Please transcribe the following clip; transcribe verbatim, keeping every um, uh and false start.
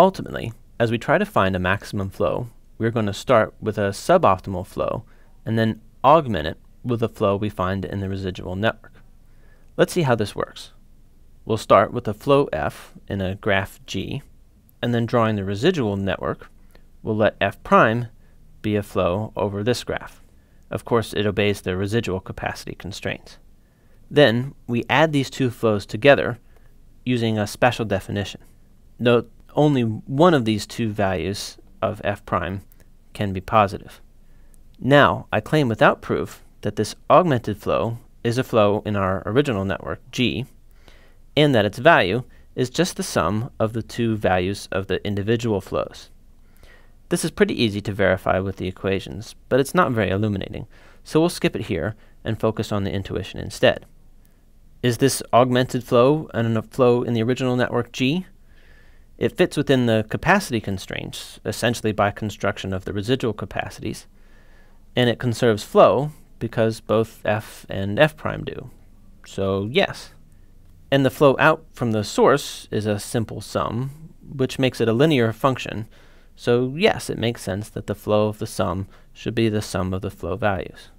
Ultimately, as we try to find a maximum flow, we're going to start with a suboptimal flow and then augment it with the flow we find in the residual network. Let's see how this works. We'll start with a flow f in a graph G, and then drawing the residual network, we'll let f prime be a flow over this graph. Of course, it obeys the residual capacity constraint. Then we add these two flows together using a special definition. Note only one of these two values of f prime can be positive. Now I claim without proof that this augmented flow is a flow in our original network G, and that its value is just the sum of the two values of the individual flows. This is pretty easy to verify with the equations, but it's not very illuminating, so we'll skip it here and focus on the intuition instead. Is this augmented flow and a flow in the original network G? It fits within the capacity constraints, essentially by construction of the residual capacities, and it conserves flow because both f and f prime do. So yes. And the flow out from the source is a simple sum, which makes it a linear function. So yes, it makes sense that the flow of the sum should be the sum of the flow values.